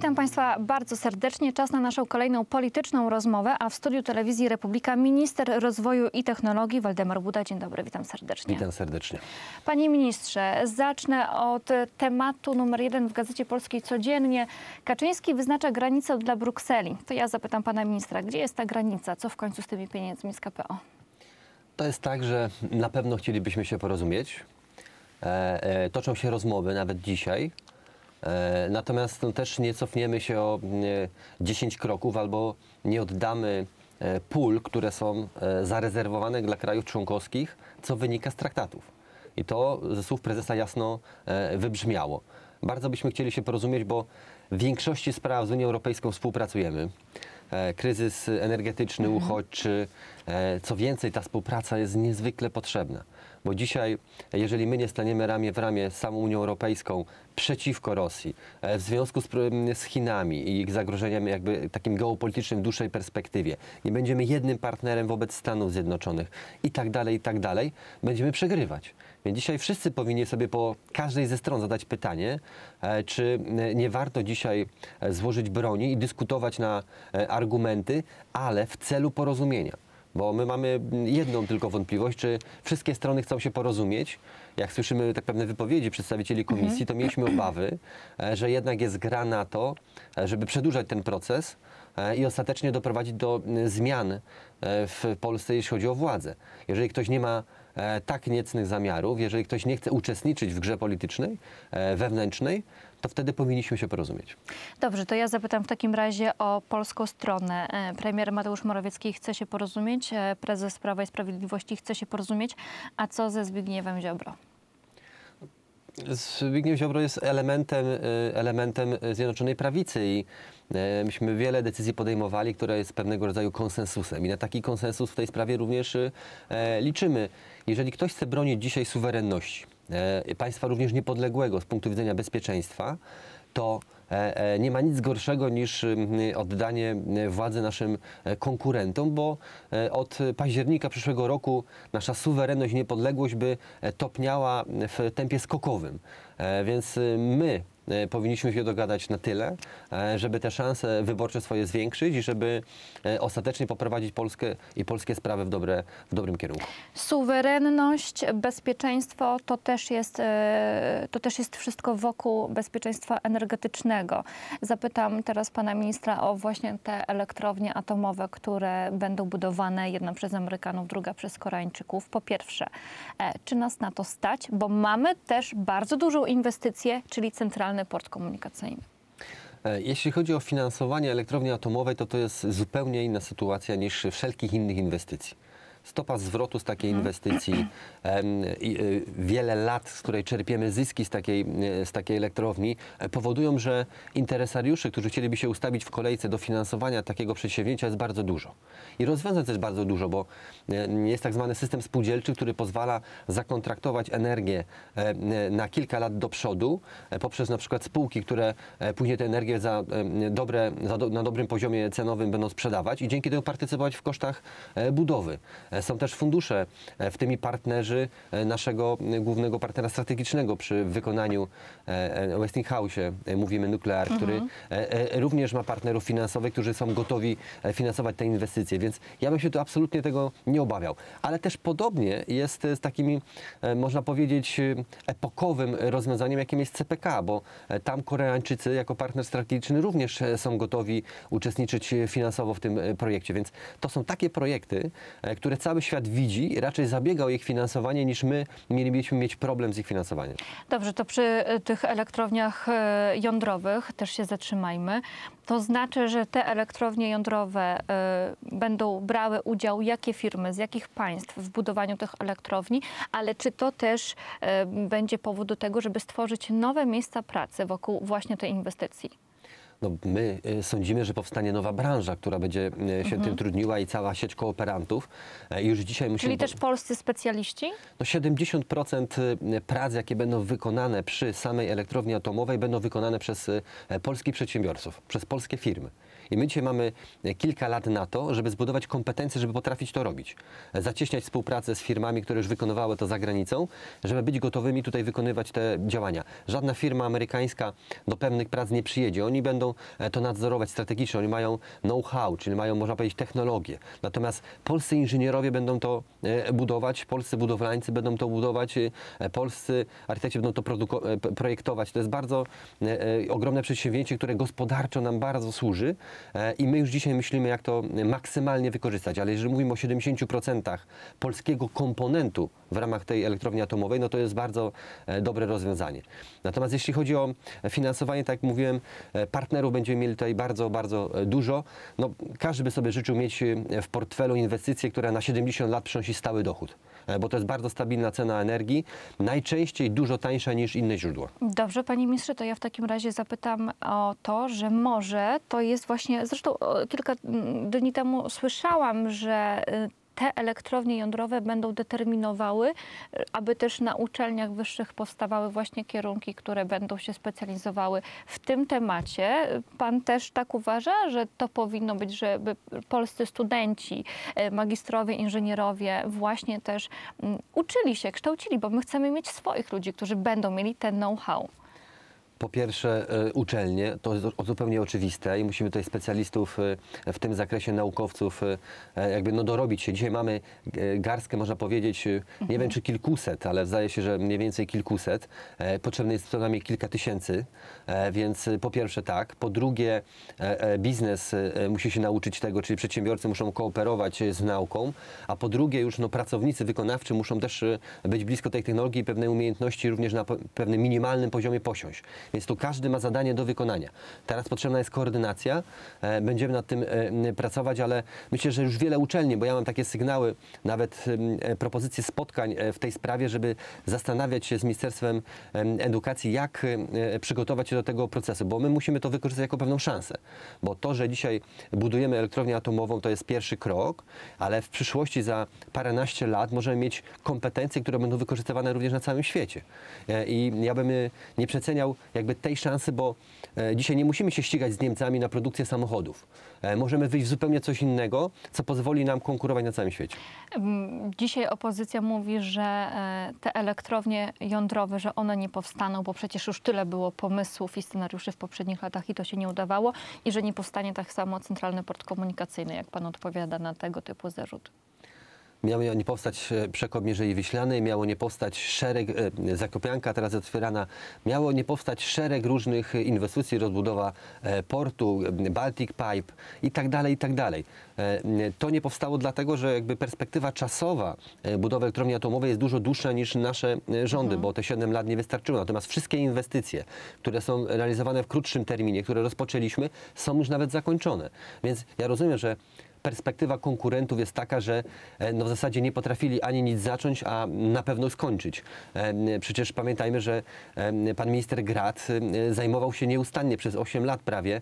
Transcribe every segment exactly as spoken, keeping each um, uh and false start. Witam Państwa bardzo serdecznie. Czas na naszą kolejną polityczną rozmowę, a w studiu Telewizji Republika minister rozwoju i technologii Waldemar Buda. Dzień dobry, witam serdecznie. Witam serdecznie. Panie ministrze, zacznę od tematu numer jeden w Gazecie Polskiej Codziennie. Kaczyński wyznacza granicę dla Brukseli. To ja zapytam pana ministra, gdzie jest ta granica? Co w końcu z tymi pieniędzmi z K P O? To jest tak, że na pewno chcielibyśmy się porozumieć. E, e, toczą się rozmowy nawet dzisiaj. Natomiast no, też nie cofniemy się o dziesięć kroków albo nie oddamy pól, które są zarezerwowane dla krajów członkowskich, co wynika z traktatów. I to ze słów prezesa jasno wybrzmiało. Bardzo byśmy chcieli się porozumieć, bo w większości spraw z Unią Europejską współpracujemy. Kryzys energetyczny, uchodźczy, co więcej, ta współpraca jest niezwykle potrzebna. Bo dzisiaj, jeżeli my nie staniemy ramię w ramię z samą Unią Europejską przeciwko Rosji, w związku z, z Chinami i ich zagrożeniem jakby takim geopolitycznym w dłuższej perspektywie, nie będziemy jednym partnerem wobec Stanów Zjednoczonych i tak dalej, i tak dalej, będziemy przegrywać. Więc dzisiaj wszyscy powinni sobie po każdej ze stron zadać pytanie, czy nie warto dzisiaj złożyć broni i dyskutować na argumenty, ale w celu porozumienia. Bo my mamy jedną tylko wątpliwość, czy wszystkie strony chcą się porozumieć. Jak słyszymy tak pewne wypowiedzi przedstawicieli komisji, to mieliśmy obawy, że jednak jest gra na to, żeby przedłużać ten proces i ostatecznie doprowadzić do zmian w Polsce, jeśli chodzi o władzę. Jeżeli ktoś nie ma tak niecnych zamiarów, jeżeli ktoś nie chce uczestniczyć w grze politycznej, wewnętrznej, to wtedy powinniśmy się porozumieć. Dobrze, to ja zapytam w takim razie o polską stronę. Premier Mateusz Morawiecki chce się porozumieć, prezes Prawa i Sprawiedliwości chce się porozumieć. A co ze Zbigniewem Ziobro? Zbigniew Ziobro jest elementem, elementem Zjednoczonej Prawicy i myśmy wiele decyzji podejmowali, które jest pewnego rodzaju konsensusem. I na taki konsensus w tej sprawie również liczymy. Jeżeli ktoś chce bronić dzisiaj suwerenności, państwa również niepodległego z punktu widzenia bezpieczeństwa, to nie ma nic gorszego niż oddanie władzy naszym konkurentom, bo od października przyszłego roku nasza suwerenność i niepodległość by topniała w tempie skokowym. Więc my powinniśmy się dogadać na tyle, żeby te szanse wyborcze swoje zwiększyć i żeby ostatecznie poprowadzić Polskę i polskie sprawy w, dobre, w dobrym kierunku. Suwerenność, bezpieczeństwo to też jest, to też jest wszystko wokół bezpieczeństwa energetycznego. Zapytam teraz pana ministra o właśnie te elektrownie atomowe, które będą budowane, jedna przez Amerykanów, druga przez Koreańczyków. Po pierwsze, czy nas na to stać? Bo mamy też bardzo dużą inwestycję, czyli centralne port komunikacyjny. Jeśli chodzi o finansowanie elektrowni atomowej, to to jest zupełnie inna sytuacja niż wszelkich innych inwestycji. Stopa zwrotu z takiej inwestycji, wiele lat, z której czerpiemy zyski z takiej, z takiej elektrowni, powodują, że interesariuszy, którzy chcieliby się ustawić w kolejce do finansowania takiego przedsięwzięcia, jest bardzo dużo. I rozwiązań też bardzo dużo, bo jest tak zwany system spółdzielczy, który pozwala zakontraktować energię na kilka lat do przodu poprzez na przykład spółki, które później tę energię za dobre, za do, na dobrym poziomie cenowym będą sprzedawać i dzięki temu partycypować w kosztach budowy. Są też fundusze, w tym i partnerzy naszego głównego partnera strategicznego przy wykonaniu Westinghouse, mówimy nuklear, mhm. który również ma partnerów finansowych, którzy są gotowi finansować te inwestycje, więc ja bym się tu absolutnie tego nie obawiał. Ale też podobnie jest z takim, można powiedzieć, epokowym rozwiązaniem, jakim jest C P K, bo tam Koreańczycy jako partner strategiczny również są gotowi uczestniczyć finansowo w tym projekcie, więc to są takie projekty, które które cały świat widzi i raczej zabiega o ich finansowanie, niż my mielibyśmy mieć problem z ich finansowaniem. Dobrze, to przy tych elektrowniach jądrowych też się zatrzymajmy. To znaczy, że te elektrownie jądrowe y, będą brały udział jakie firmy, z jakich państw w budowaniu tych elektrowni, ale czy to też y, będzie powód do tego, żeby stworzyć nowe miejsca pracy wokół właśnie tej inwestycji? No, my sądzimy, że powstanie nowa branża, która będzie się mhm. tym trudniła i cała sieć kooperantów. Już dzisiaj musimy... Czyli też polscy specjaliści? No, siedemdziesiąt procent prac, jakie będą wykonane przy samej elektrowni atomowej, będą wykonane przez polskich przedsiębiorców, przez polskie firmy. I my dzisiaj mamy kilka lat na to, żeby zbudować kompetencje, żeby potrafić to robić. Zacieśniać współpracę z firmami, które już wykonywały to za granicą, żeby być gotowymi tutaj wykonywać te działania. Żadna firma amerykańska do pewnych prac nie przyjedzie. Oni będą to nadzorować strategicznie. Oni mają know-how, czyli mają, można powiedzieć, technologię. Natomiast polscy inżynierowie będą to budować, polscy budowlańcy będą to budować, polscy architekci będą to projektować. To jest bardzo ogromne przedsięwzięcie, które gospodarczo nam bardzo służy i my już dzisiaj myślimy, jak to maksymalnie wykorzystać. Ale jeżeli mówimy o siedemdziesięciu procentach polskiego komponentu w ramach tej elektrowni atomowej, no to jest bardzo dobre rozwiązanie. Natomiast jeśli chodzi o finansowanie, tak jak mówiłem, partnerów będziemy mieli tutaj bardzo, bardzo dużo. No, każdy by sobie życzył mieć w portfelu inwestycje, które na siedemdziesiąt lat przynosi stały dochód, bo to jest bardzo stabilna cena energii, najczęściej dużo tańsza niż inne źródła. Dobrze, panie ministrze, to ja w takim razie zapytam o to, że może to jest właśnie, zresztą kilka dni temu słyszałam, że te elektrownie jądrowe będą determinowały, aby też na uczelniach wyższych powstawały właśnie kierunki, które będą się specjalizowały w tym temacie. Pan też tak uważa, że to powinno być, żeby polscy studenci, magistrowie, inżynierowie właśnie też uczyli się, kształcili, bo my chcemy mieć swoich ludzi, którzy będą mieli ten know-how. Po pierwsze, uczelnie, to jest zupełnie oczywiste i musimy tutaj specjalistów w tym zakresie, naukowców, jakby no dorobić się. Dzisiaj mamy garstkę, można powiedzieć, nie mhm. wiem czy kilkuset, ale zdaje się, że mniej więcej kilkuset. Potrzebne jest co najmniej kilka tysięcy, więc po pierwsze tak. Po drugie, biznes musi się nauczyć tego, czyli przedsiębiorcy muszą kooperować z nauką, a po drugie już no, pracownicy wykonawczy muszą też być blisko tej technologii i pewnej umiejętności również na pewnym minimalnym poziomie posiąść. Więc tu każdy ma zadanie do wykonania. Teraz potrzebna jest koordynacja, będziemy nad tym pracować, ale myślę, że już wiele uczelni, bo ja mam takie sygnały, nawet propozycje spotkań w tej sprawie, żeby zastanawiać się z Ministerstwem Edukacji, jak przygotować się do tego procesu, bo my musimy to wykorzystać jako pewną szansę. Bo to, że dzisiaj budujemy elektrownię atomową, to jest pierwszy krok, ale w przyszłości za paręnaście lat możemy mieć kompetencje, które będą wykorzystywane również na całym świecie. I ja bym nie przeceniał jakby tej szansy, bo dzisiaj nie musimy się ścigać z Niemcami na produkcję samochodów. Możemy wyjść w zupełnie coś innego, co pozwoli nam konkurować na całym świecie. Dzisiaj opozycja mówi, że te elektrownie jądrowe, że one nie powstaną, bo przecież już tyle było pomysłów i scenariuszy w poprzednich latach i to się nie udawało i że nie powstanie tak samo Centralny Port Komunikacyjny. Jak pan odpowiada na tego typu zarzut? Miało nie powstać Przekop Mierzei Wiślanej, miało nie powstać szereg, Zakopianka teraz otwierana, miało nie powstać szereg różnych inwestycji, rozbudowa portu, Baltic Pipe i tak dalej, i tak dalej. To nie powstało dlatego, że jakby perspektywa czasowa budowy elektrowni atomowej jest dużo dłuższa niż nasze rządy, mhm. bo te siedem lat nie wystarczyło. Natomiast wszystkie inwestycje, które są realizowane w krótszym terminie, które rozpoczęliśmy, są już nawet zakończone. Więc ja rozumiem, że perspektywa konkurentów jest taka, że no w zasadzie nie potrafili ani nic zacząć, a na pewno skończyć. Przecież pamiętajmy, że pan minister Grad zajmował się nieustannie przez osiem lat prawie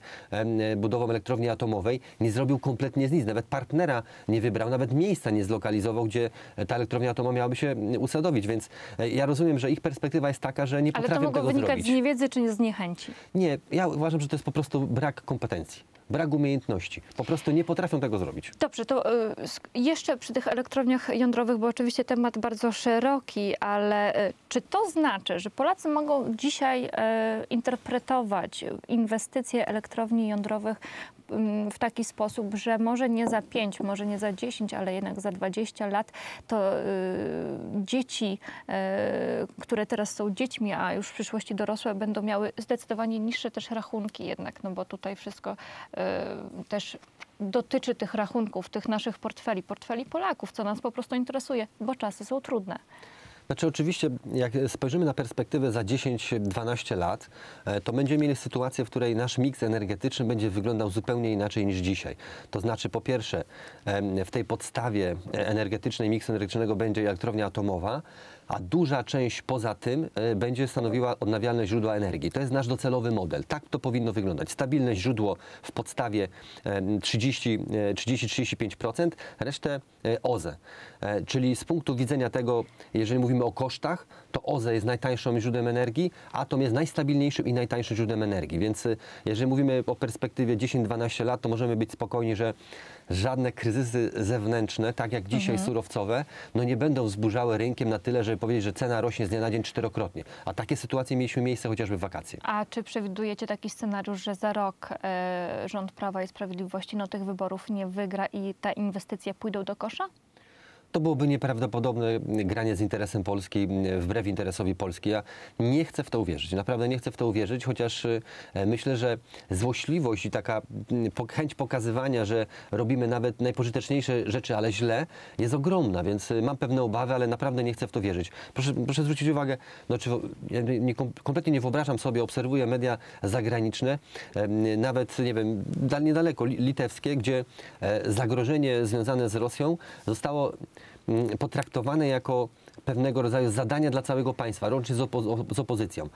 budową elektrowni atomowej. Nie zrobił kompletnie z nic, nawet partnera nie wybrał, nawet miejsca nie zlokalizował, gdzie ta elektrownia atomowa miałaby się usadowić. Więc ja rozumiem, że ich perspektywa jest taka, że nie potrafią tego zrobić. Ale to mogło wynikać z niewiedzy czy z niechęci? Nie, ja uważam, że to jest po prostu brak kompetencji. Brak umiejętności. Po prostu nie potrafią tego zrobić. Dobrze, to y, jeszcze przy tych elektrowniach jądrowych, bo oczywiście temat bardzo szeroki, ale y, czy to znaczy, że Polacy mogą dzisiaj y, interpretować inwestycje elektrowni jądrowych y, w taki sposób, że może nie za pięć, może nie za dziesięć, ale jednak za dwadzieścia lat to y, dzieci, y, które teraz są dziećmi, a już w przyszłości dorosłe, będą miały zdecydowanie niższe też rachunki jednak, no bo tutaj wszystko też dotyczy tych rachunków, tych naszych portfeli, portfeli Polaków, co nas po prostu interesuje, bo czasy są trudne. Znaczy oczywiście, jak spojrzymy na perspektywę za dziesięć dwanaście lat, to będziemy mieli sytuację, w której nasz miks energetyczny będzie wyglądał zupełnie inaczej niż dzisiaj. To znaczy po pierwsze, w tej podstawie energetycznej miksu energetycznego będzie elektrownia atomowa, a duża część poza tym będzie stanowiła odnawialne źródła energii. To jest nasz docelowy model. Tak to powinno wyglądać. Stabilne źródło w podstawie trzydzieści do trzydziestu pięciu procent, resztę O Z E. Czyli z punktu widzenia tego, jeżeli mówimy mówimy o kosztach, to O Z E jest najtańszym źródłem energii, atom jest najstabilniejszym i najtańszym źródłem energii. Więc jeżeli mówimy o perspektywie dziesięć dwanaście lat, to możemy być spokojni, że żadne kryzysy zewnętrzne, tak jak dzisiaj mhm. surowcowe, no nie będą wzburzały rynkiem na tyle, żeby powiedzieć, że cena rośnie z dnia na dzień czterokrotnie. A takie sytuacje mieliśmy miejsce chociażby w wakacje. A czy przewidujecie taki scenariusz, że za rok y, rząd Prawa i Sprawiedliwości no, tych wyborów nie wygra i te inwestycje pójdą do kosza? To byłoby nieprawdopodobne granie z interesem Polski, wbrew interesowi Polski. Ja nie chcę w to uwierzyć, naprawdę nie chcę w to uwierzyć, chociaż myślę, że złośliwość i taka chęć pokazywania, że robimy nawet najpożyteczniejsze rzeczy, ale źle, jest ogromna, więc mam pewne obawy, ale naprawdę nie chcę w to wierzyć. Proszę, proszę zwrócić uwagę, no, czy ja nie, kompletnie nie wyobrażam sobie, obserwuję media zagraniczne, nawet, nie wiem, niedaleko litewskie, gdzie zagrożenie związane z Rosją zostało potraktowane jako pewnego rodzaju zadania dla całego państwa, łącznie z, opo z opozycją.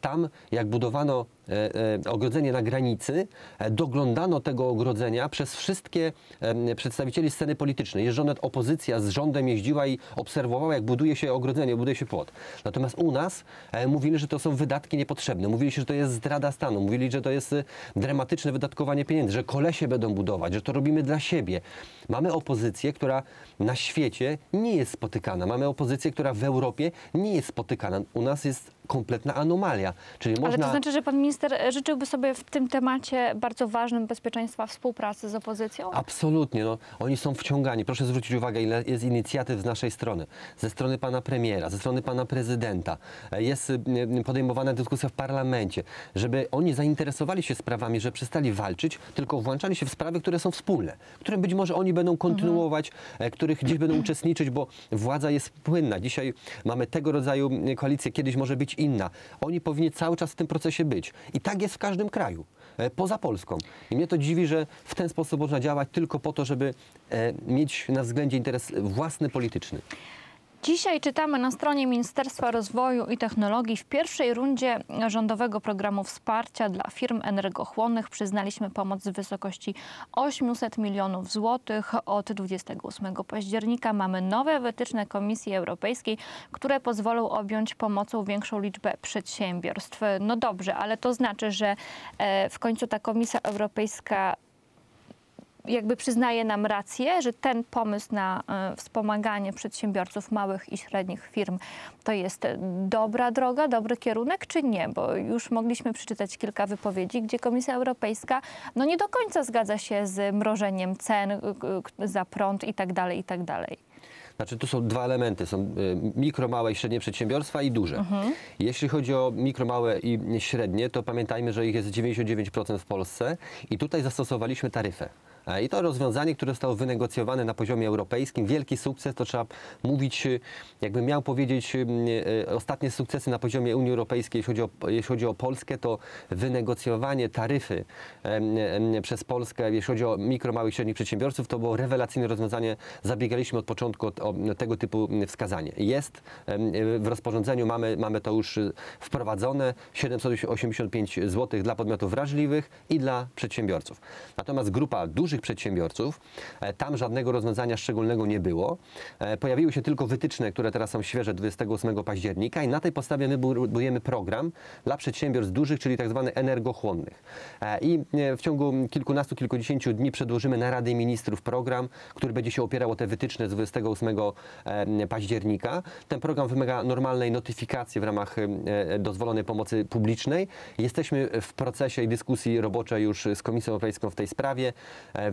Tam, jak budowano e, e, ogrodzenie na granicy, e, doglądano tego ogrodzenia przez wszystkie e, przedstawicieli sceny politycznej. Jeżdżona opozycja z rządem jeździła i obserwowała, jak buduje się ogrodzenie, buduje się płot. Natomiast u nas e, mówili, że to są wydatki niepotrzebne. Mówili, że to jest zdrada stanu. Mówili, że to jest e, dramatyczne wydatkowanie pieniędzy, że kolesie będą budować, że to robimy dla siebie. Mamy opozycję, która na świecie nie jest spotykana. Mamy opozycję, która w Europie nie jest spotykana. U nas jest kompletna anomalia. Czyli można... Ale to znaczy, że pan minister życzyłby sobie w tym temacie bardzo ważnym bezpieczeństwa współpracy z opozycją? Absolutnie. No, oni są wciągani. Proszę zwrócić uwagę, ile jest inicjatyw z naszej strony. Ze strony pana premiera, ze strony pana prezydenta. Jest podejmowana dyskusja w parlamencie. Żeby oni zainteresowali się sprawami, że przestali walczyć, tylko włączali się w sprawy, które są wspólne. Które być może oni będą kontynuować, mhm. których gdzieś będą uczestniczyć, bo władza jest płynna. Dzisiaj mamy tego rodzaju koalicję, kiedyś może być inna. Oni powinni cały czas w tym procesie być. I tak jest w każdym kraju, poza Polską. I mnie to dziwi, że w ten sposób można działać tylko po to, żeby mieć na względzie interes własny, polityczny. Dzisiaj czytamy na stronie Ministerstwa Rozwoju i Technologii: w pierwszej rundzie rządowego programu wsparcia dla firm energochłonnych przyznaliśmy pomoc w wysokości osiemset milionów złotych. Od dwudziestego ósmego października mamy nowe wytyczne Komisji Europejskiej, które pozwolą objąć pomocą większą liczbę przedsiębiorstw. No dobrze, ale to znaczy, że w końcu ta Komisja Europejska jakby przyznaje nam rację, że ten pomysł na y, wspomaganie przedsiębiorców małych i średnich firm to jest dobra droga, dobry kierunek, czy nie? Bo już mogliśmy przeczytać kilka wypowiedzi, gdzie Komisja Europejska no nie do końca zgadza się z mrożeniem cen y, y, za prąd i tak dalej, i tak dalej. Znaczy, tu są dwa elementy. Są mikro, małe i średnie przedsiębiorstwa i duże. Mhm. Jeśli chodzi o mikro, małe i średnie, to pamiętajmy, że ich jest dziewięćdziesiąt dziewięć procent w Polsce i tutaj zastosowaliśmy taryfę. I to rozwiązanie, które zostało wynegocjowane na poziomie europejskim, wielki sukces, to trzeba mówić, jakbym miał powiedzieć, ostatnie sukcesy na poziomie Unii Europejskiej, jeśli chodzi o, jeśli chodzi o Polskę, to wynegocjowanie taryfy przez Polskę, jeśli chodzi o mikro, małych i średnich przedsiębiorców, to było rewelacyjne rozwiązanie. Zabiegaliśmy od początku o, o tego typu wskazanie. Jest w rozporządzeniu, mamy, mamy to już wprowadzone, siedemset osiemdziesiąt pięć złotych dla podmiotów wrażliwych i dla przedsiębiorców. Natomiast grupa dużych przedsiębiorców, tam żadnego rozwiązania szczególnego nie było. Pojawiły się tylko wytyczne, które teraz są świeże, dwudziestego ósmego października, i na tej podstawie my budujemy program dla przedsiębiorstw dużych, czyli tak zwanych energochłonnych. I w ciągu kilkunastu, kilkudziesięciu dni przedłożymy na Radę Ministrów program, który będzie się opierał o te wytyczne z dwudziestego ósmego października. Ten program wymaga normalnej notyfikacji w ramach dozwolonej pomocy publicznej. Jesteśmy w procesie i dyskusji roboczej już z Komisją Europejską w tej sprawie.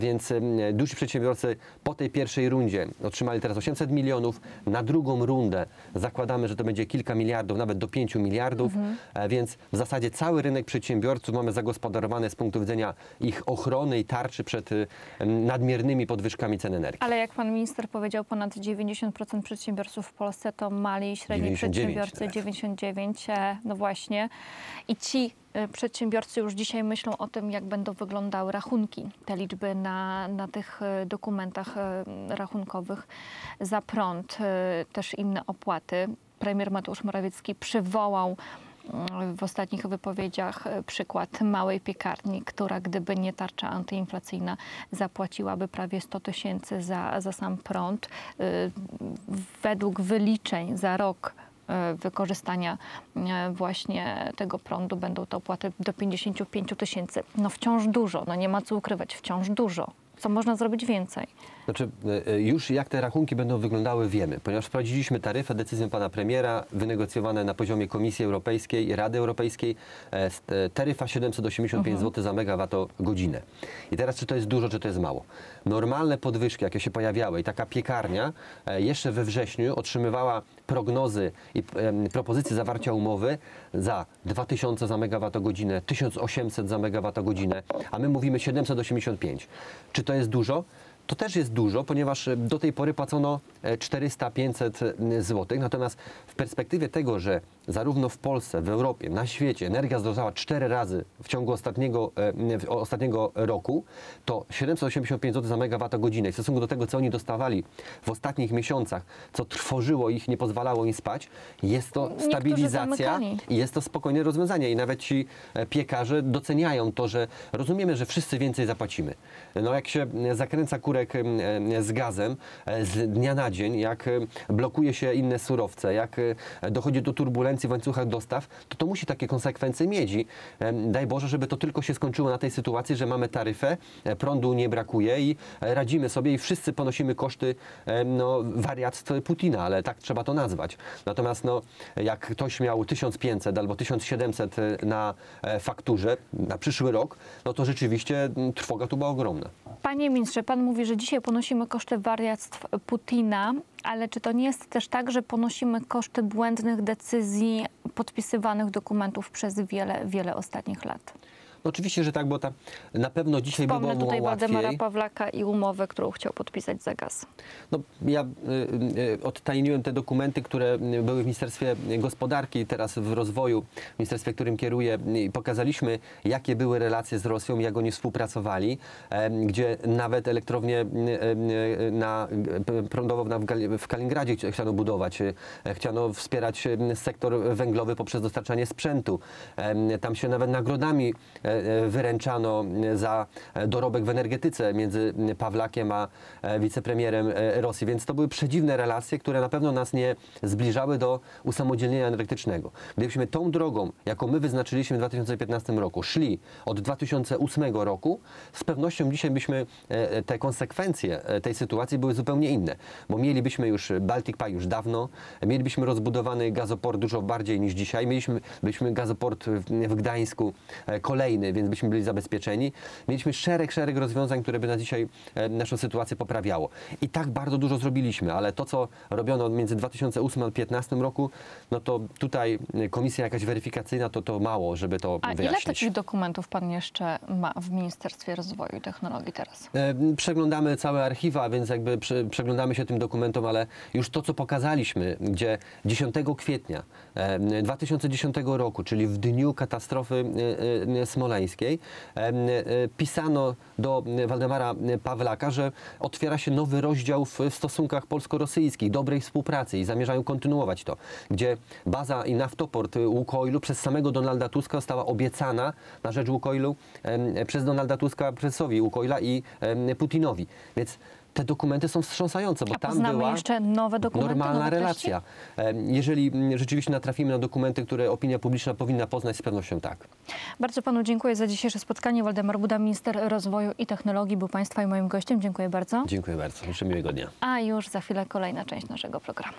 Więc duży przedsiębiorcy po tej pierwszej rundzie otrzymali teraz osiemset milionów. Na drugą rundę zakładamy, że to będzie kilka miliardów, nawet do pięciu miliardów. Mhm. Więc w zasadzie cały rynek przedsiębiorców mamy zagospodarowany z punktu widzenia ich ochrony i tarczy przed nadmiernymi podwyżkami cen energii. Ale jak pan minister powiedział, ponad dziewięćdziesiąt procent przedsiębiorców w Polsce to mali i średni przedsiębiorcy, dziewięćdziesiąt dziewięć procent, no właśnie. I ci przedsiębiorcy już dzisiaj myślą o tym, jak będą wyglądały rachunki, te liczby na, na tych dokumentach rachunkowych za prąd, też inne opłaty. Premier Mateusz Morawiecki przywołał w ostatnich wypowiedziach przykład małej piekarni, która gdyby nie tarcza antyinflacyjna zapłaciłaby prawie sto tysięcy za, za sam prąd. Według wyliczeń za rok wykorzystania właśnie tego prądu będą to opłaty do pięćdziesięciu pięciu tysięcy. No wciąż dużo, no nie ma co ukrywać, wciąż dużo. Co można zrobić więcej? Znaczy, już jak te rachunki będą wyglądały wiemy, ponieważ sprawdziliśmy taryfę decyzją pana premiera, wynegocjowane na poziomie Komisji Europejskiej, Rady Europejskiej, taryfa siedemset osiemdziesiąt pięć zł za megawattogodzinę. I teraz czy to jest dużo, czy to jest mało? Normalne podwyżki, jakie się pojawiały i taka piekarnia jeszcze we wrześniu otrzymywała prognozy i propozycje zawarcia umowy za dwa tysiące za megawattogodzinę, tysiąc osiemset za megawattogodzinę, a my mówimy siedemset osiemdziesiąt pięć. Czy to jest dużo? To też jest dużo, ponieważ do tej pory płacono czterysta do pięciuset złotych. Natomiast w perspektywie tego, że zarówno w Polsce, w Europie, na świecie energia zdrożała cztery razy w ciągu ostatniego, ostatniego roku, to siedemset osiemdziesiąt pięć złotych za megawattogodzinę w stosunku do tego, co oni dostawali w ostatnich miesiącach, co trwożyło ich, nie pozwalało im spać, jest to stabilizacja i jest to spokojne rozwiązanie. I nawet ci piekarze doceniają to, że rozumiemy, że wszyscy więcej zapłacimy. No jak się zakręca kurek z gazem z dnia na dzień, jak blokuje się inne surowce, jak dochodzi do turbulencji w łańcuchach dostaw, to to musi takie konsekwencje mieć. Daj Boże, żeby to tylko się skończyło na tej sytuacji, że mamy taryfę, prądu nie brakuje i radzimy sobie i wszyscy ponosimy koszty no, wariactw Putina, ale tak trzeba to nazwać. Natomiast no, jak ktoś miał tysiąc pięćset albo tysiąc siedemset na fakturze na przyszły rok, no to rzeczywiście trwoga tu była ogromna. Panie ministrze, pan mówi, że dzisiaj ponosimy koszty wariactw Putina, ale czy to nie jest też tak, że ponosimy koszty błędnych decyzji podpisywanych dokumentów przez wiele, wiele ostatnich lat? No oczywiście, że tak, bo ta, na pewno dzisiaj by było łatwiej. Wspomnę tutaj Waldemara Pawlaka i umowę, którą chciał podpisać za gaz. No, ja y, y, odtajniłem te dokumenty, które były w Ministerstwie Gospodarki, teraz w Rozwoju, w ministerstwie, którym kieruję. Pokazaliśmy, jakie były relacje z Rosją, jak oni współpracowali, y, gdzie nawet elektrownię y, na, prądową na, w, w Kaliningradzie chciano budować. Y, chciano wspierać y, sektor węglowy poprzez dostarczanie sprzętu. Y, tam się nawet nagrodami wyręczano za dorobek w energetyce między Pawlakiem a wicepremierem Rosji. Więc to były przedziwne relacje, które na pewno nas nie zbliżały do usamodzielnienia energetycznego. Gdybyśmy tą drogą, jaką my wyznaczyliśmy w dwa tysiące piętnastym roku, szli od dwa tysiące ósmego roku, z pewnością dzisiaj byśmy te konsekwencje tej sytuacji były zupełnie inne. Bo mielibyśmy już Baltic Pipe już dawno, mielibyśmy rozbudowany gazoport dużo bardziej niż dzisiaj, mieliśmy byśmy gazoport w Gdańsku kolejny, więc byśmy byli zabezpieczeni. Mieliśmy szereg, szereg rozwiązań, które by na dzisiaj e, naszą sytuację poprawiało. I tak bardzo dużo zrobiliśmy, ale to, co robiono między dwa tysiące ósmym a dwa tysiące piętnastym roku, no to tutaj komisja jakaś weryfikacyjna, to, to mało, żeby to a wyjaśnić. A ile takich dokumentów pan jeszcze ma w Ministerstwie Rozwoju i Technologii teraz? E, przeglądamy całe archiwa, więc jakby prze, przeglądamy się tym dokumentom, ale już to, co pokazaliśmy, gdzie dziesiątego kwietnia e, dwa tysiące dziesiątego roku, czyli w dniu katastrofy e, e, smoleńskiej, pisano do Waldemara Pawlaka, że otwiera się nowy rozdział w stosunkach polsko-rosyjskich, dobrej współpracy i zamierzają kontynuować to, gdzie baza i naftoport Łukoilu przez samego Donalda Tuska została obiecana na rzecz Łukoilu przez Donalda Tuska, prezesowi Łukoila i Putinowi. Więc te dokumenty są wstrząsające, bo tam była jeszcze nowe dokumenty, normalna nowe relacja. Jeżeli rzeczywiście natrafimy na dokumenty, które opinia publiczna powinna poznać, z pewnością tak. Bardzo panu dziękuję za dzisiejsze spotkanie. Waldemar Buda, minister rozwoju i technologii, był państwa i moim gościem. Dziękuję bardzo. Dziękuję bardzo. Życzę miłego dnia. A już za chwilę kolejna część naszego programu.